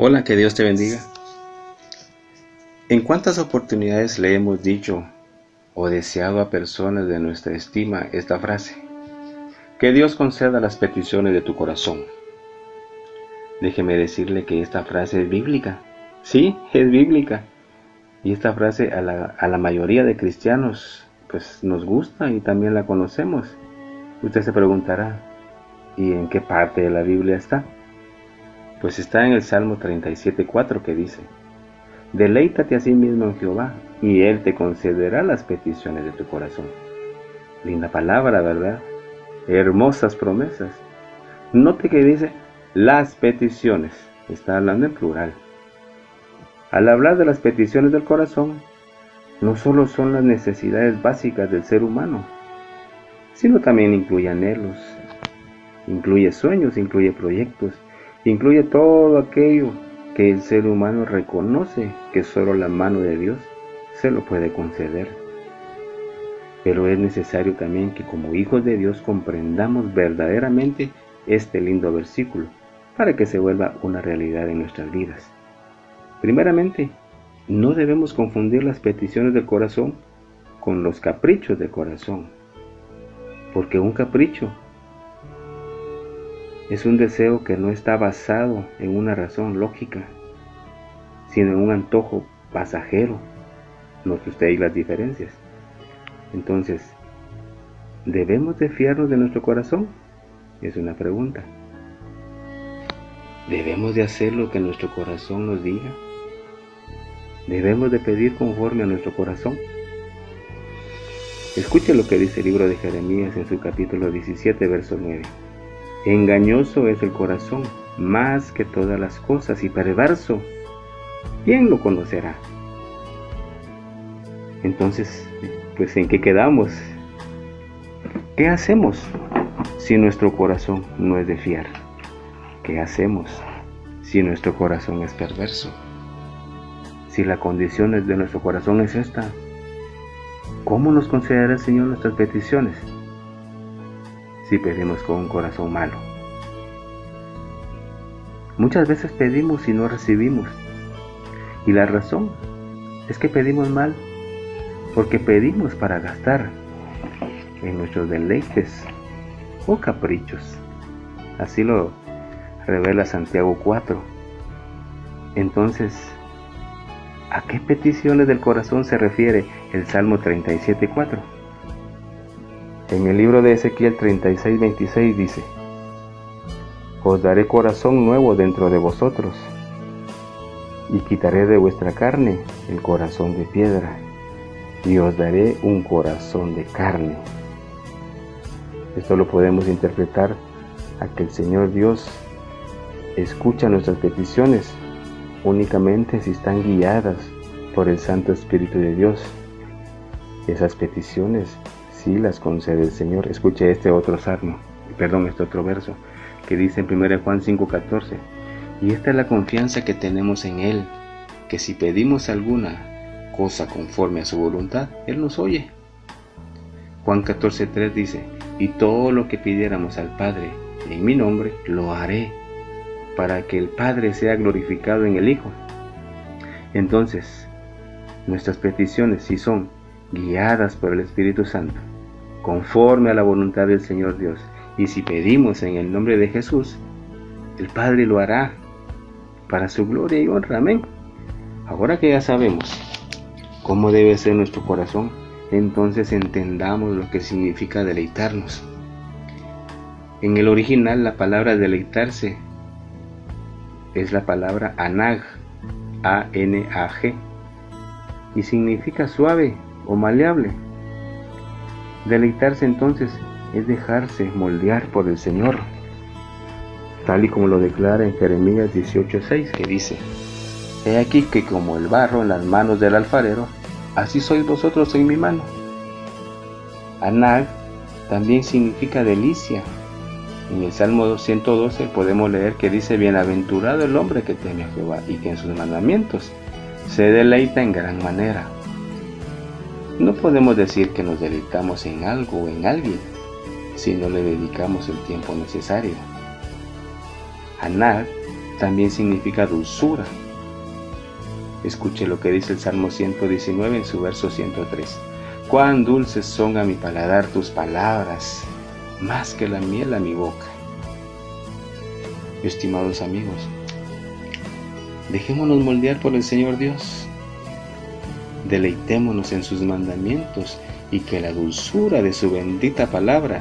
Hola, que Dios te bendiga. ¿En cuántas oportunidades le hemos dicho o deseado a personas de nuestra estima esta frase? Que Dios conceda las peticiones de tu corazón. Déjeme decirle que esta frase es bíblica. Sí, es bíblica. Y esta frase a la mayoría de cristianos pues nos gusta y también la conocemos. Usted se preguntará, ¿y en qué parte de la Biblia está? Pues está en el Salmo 37:4 que dice: «Deleítate a sí mismo en Jehová, y Él te concederá las peticiones de tu corazón». Linda palabra, ¿verdad? Hermosas promesas. Note que dice «las peticiones», está hablando en plural. Al hablar de las peticiones del corazón, no solo son las necesidades básicas del ser humano, sino también incluye anhelos, incluye sueños, incluye proyectos, incluye todo aquello que el ser humano reconoce que solo la mano de Dios se lo puede conceder. Pero es necesario también que como hijos de Dios comprendamos verdaderamente este lindo versículo para que se vuelva una realidad en nuestras vidas. Primeramente, no debemos confundir las peticiones del corazón con los caprichos del corazón, porque un capricho es un deseo que no está basado en una razón lógica, sino en un antojo pasajero. Note usted ahí las diferencias. Entonces, ¿debemos de fiarnos de nuestro corazón? Es una pregunta. ¿Debemos de hacer lo que nuestro corazón nos diga? ¿Debemos de pedir conforme a nuestro corazón? Escuche lo que dice el libro de Jeremías en su capítulo 17, verso 9. Engañoso es el corazón, más que todas las cosas, y perverso. ¿Quién lo conocerá? Entonces, pues, ¿en qué quedamos? ¿Qué hacemos si nuestro corazón no es de fiar? ¿Qué hacemos si nuestro corazón es perverso? Si la condición de nuestro corazón es esta, ¿cómo nos concederá el Señor nuestras peticiones? Si pedimos con un corazón malo. Muchas veces pedimos y no recibimos. Y la razón es que pedimos mal, porque pedimos para gastar en nuestros deleites o caprichos. Así lo revela Santiago 4. Entonces, ¿a qué peticiones del corazón se refiere el Salmo 37:4? En el libro de Ezequiel 36:26 dice: «Os daré corazón nuevo dentro de vosotros, y quitaré de vuestra carne el corazón de piedra, y os daré un corazón de carne». Esto lo podemos interpretar a que el Señor Dios escucha nuestras peticiones únicamente si están guiadas por el Santo Espíritu de Dios. Esas peticiones sí las concede el Señor. Escuche este otro verso que dice en 1era de Juan 5:14. Y esta es la confianza que tenemos en Él, que si pedimos alguna cosa conforme a su voluntad, Él nos oye. Juan 14:3 dice: y todo lo que pidiéramos al Padre en mi nombre, lo haré, para que el Padre sea glorificado en el Hijo. Entonces, nuestras peticiones sí son guiadas por el Espíritu Santo, conforme a la voluntad del Señor Dios, y si pedimos en el nombre de Jesús, el Padre lo hará para su gloria y honra. Amén. Ahora que ya sabemos cómo debe ser nuestro corazón, entonces entendamos lo que significa deleitarnos. En el original, la palabra deleitarse es la palabra anag, A-N-A-G, y significa suave o maleable. Deleitarse entonces es dejarse moldear por el Señor, tal y como lo declara en Jeremías 18:6, que dice: He aquí que como el barro en las manos del alfarero, así sois vosotros en mi mano. Anag también significa delicia. En el Salmo 112 podemos leer que dice: Bienaventurado el hombre que teme a Jehová y que en sus mandamientos se deleita en gran manera. No podemos decir que nos deleitamos en algo o en alguien si no le dedicamos el tiempo necesario. Anag también significa dulzura. Escuche lo que dice el Salmo 119 en su verso 103. Cuán dulces son a mi paladar tus palabras, más que la miel a mi boca. Estimados amigos, dejémonos moldear por el Señor Dios. Deleitémonos en sus mandamientos y que la dulzura de su bendita palabra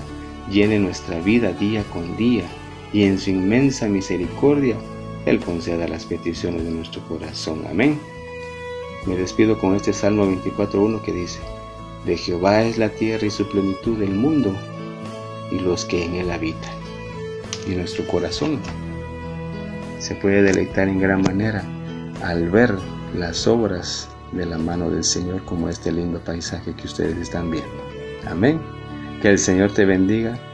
llene nuestra vida día con día, y en su inmensa misericordia Él conceda las peticiones de nuestro corazón. Amén. Me despido con este Salmo 24:1 que dice: de Jehová es la tierra y su plenitud, el mundo y los que en él habitan. Y nuestro corazón se puede deleitar en gran manera al ver las obras de la mano del Señor, como este lindo paisaje que ustedes están viendo. Amén. Que el Señor te bendiga